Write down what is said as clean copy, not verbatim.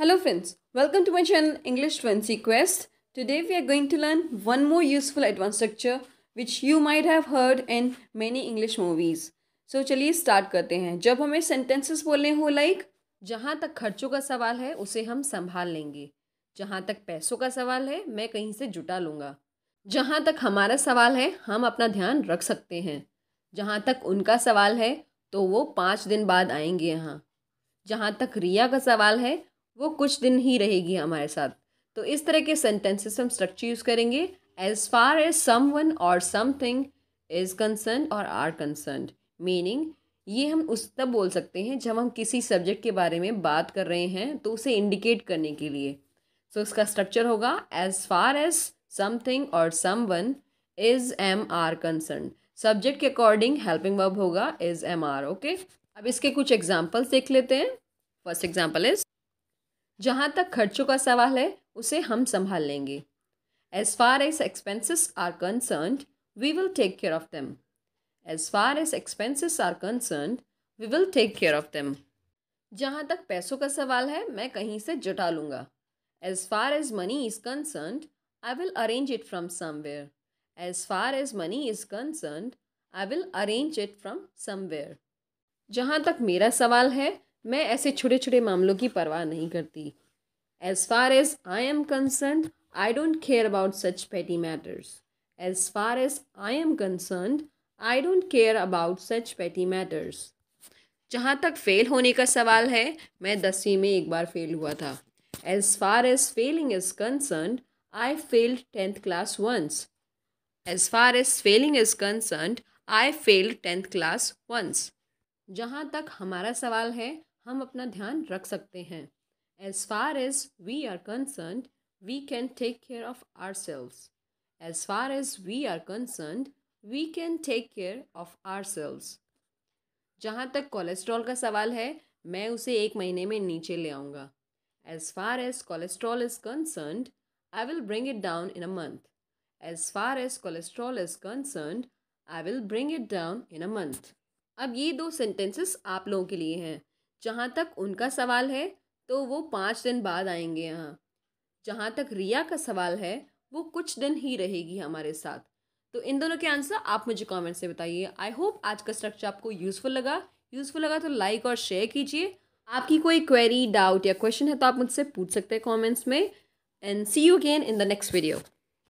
Hello friends, welcome to my channel English Fluency Quest. Today we are going to learn one more useful advanced structure which you might have heard in many English movies. So चलिए start करते हैं. जब हमें sentences बोलने हो like जहाँ तक खर्चों का सवाल है उसे हम संभाल लेंगे. जहाँ तक पैसों का सवाल है मैं कहीं से जुटा लूँगा. जहाँ तक हमारा सवाल है हम अपना ध्यान रख सकते हैं. जहाँ तक उनका सवाल है तो वो 5 दिन बाद आएंगे यहाँ. जहाँ तक रिया का सवाल है वो कुछ दिन ही रहेगी हमारे साथ. तो इस तरह के सेंटेंसेस हम स्ट्रक्चर यूज़ करेंगे. As far as someone or something is concern or are concern, meaning ये हम उस तब बोल सकते हैं जब हम किसी सब्जेक्ट के बारे में बात कर रहे हैं तो उसे इंडिकेट करने के लिए. सो इसका स्ट्रक्चर होगा as far as something or someone is am are concern. Subject के अकॉर्डिंग हेल्पिंग वर्ब होगा इज़ एम आर. ओके, अब इसके कुछ एग्जाम्पल्स देख लेते हैं. फर्स्ट एग्जाम्पल इज़ जहाँ तक खर्चों का सवाल है उसे हम संभाल लेंगे. As far as expenses are concern we will take care of them. As far as expenses are concern we will take care of them. जहाँ तक पैसों का सवाल है मैं कहीं से जुटा लूँगा. As far as money is concern I will arrange it from somewhere. As far as money is concern I will arrange it from somewhere. जहाँ तक मेरा सवाल है मैं ऐसे छोटे छोटे मामलों की परवाह नहीं करती. As far as I am concern I don't care about such petty matters. As far as I am concern I don't care about such petty matters. जहाँ तक फेल होने का सवाल है मैं 10वीं में एक बार फेल हुआ था. As far as failing is concern I failed 10th class once. As far as failing is concern I failed 10th class once. जहाँ तक हमारा सवाल है हम अपना ध्यान रख सकते हैं. As far as we are concern we can take care of ourselves. As far as we are concern we can take care of ourselves. जहाँ तक कोलेस्ट्रॉल का सवाल है मैं उसे 1 महीने में नीचे ले आऊँगा. As far as cholesterol is concern I will bring it down in a month. As far as cholesterol is concern I will bring it down in a month. अब ये 2 सेंटेंसेस आप लोगों के लिए हैं. जहाँ तक उनका सवाल है तो वो 5 दिन बाद आएंगे यहाँ. जहाँ तक रिया का सवाल है वो कुछ दिन ही रहेगी हमारे साथ. तो इन दोनों के आंसर आप मुझे कमेंट से बताइए. आई होप आज का स्ट्रक्चर आपको यूज़फुल लगा तो लाइक और शेयर कीजिए. आपकी कोई क्वेरी, डाउट या क्वेश्चन है तो आप मुझसे पूछ सकते हैं कॉमेंट्स में. And see you again in the next video.